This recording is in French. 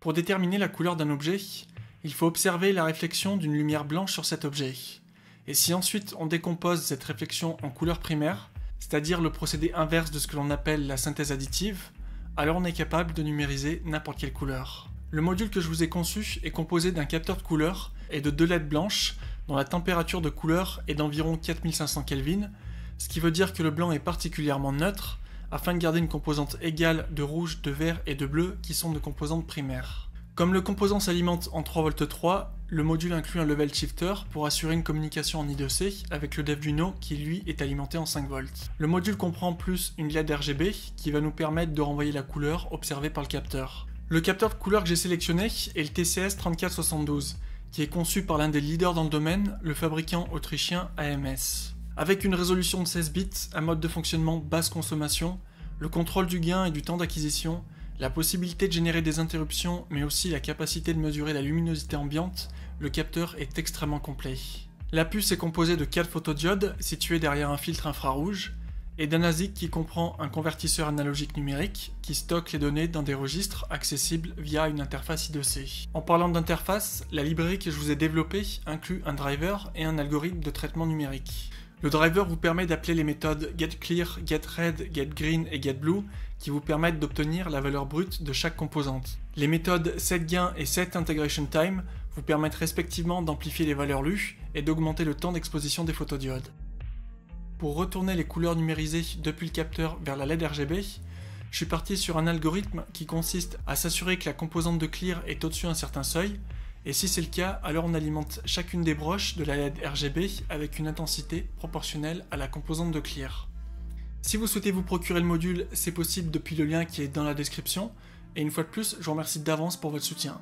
Pour déterminer la couleur d'un objet, il faut observer la réflexion d'une lumière blanche sur cet objet. Et si ensuite on décompose cette réflexion en couleur primaire, c'est-à-dire le procédé inverse de ce que l'on appelle la synthèse additive, alors on est capable de numériser n'importe quelle couleur. Le module que je vous ai conçu est composé d'un capteur de couleur et de deux LED blanches dont la température de couleur est d'environ 4500 Kelvin, ce qui veut dire que le blanc est particulièrement neutre, afin de garder une composante égale de rouge, de vert et de bleu qui sont de composantes primaires. Comme le composant s'alimente en 3V3, le module inclut un level shifter pour assurer une communication en I2C avec le dev d'Uno qui lui est alimenté en 5V. Le module comprend en plus une LED RGB qui va nous permettre de renvoyer la couleur observée par le capteur. Le capteur de couleur que j'ai sélectionné est le TCS3472 qui est conçu par l'un des leaders dans le domaine, le fabricant autrichien AMS. Avec une résolution de 16 bits, un mode de fonctionnement basse consommation, le contrôle du gain et du temps d'acquisition, la possibilité de générer des interruptions mais aussi la capacité de mesurer la luminosité ambiante, le capteur est extrêmement complet. La puce est composée de 4 photodiodes situés derrière un filtre infrarouge et d'un ASIC qui comprend un convertisseur analogique numérique qui stocke les données dans des registres accessibles via une interface I2C. En parlant d'interface, la librairie que je vous ai développée inclut un driver et un algorithme de traitement numérique. Le driver vous permet d'appeler les méthodes GetClear, GetRed, GetGreen et GetBlue qui vous permettent d'obtenir la valeur brute de chaque composante. Les méthodes SetGain et SetIntegrationTime vous permettent respectivement d'amplifier les valeurs lues et d'augmenter le temps d'exposition des photodiodes. Pour retourner les couleurs numérisées depuis le capteur vers la LED RGB, je suis parti sur un algorithme qui consiste à s'assurer que la composante de Clear est au-dessus d'un certain seuil, et si c'est le cas, alors on alimente chacune des broches de la LED RGB avec une intensité proportionnelle à la composante de Clear. Si vous souhaitez vous procurer le module, c'est possible depuis le lien qui est dans la description, et une fois de plus, je vous remercie d'avance pour votre soutien.